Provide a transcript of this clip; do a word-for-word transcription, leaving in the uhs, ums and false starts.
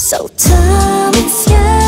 So time is young.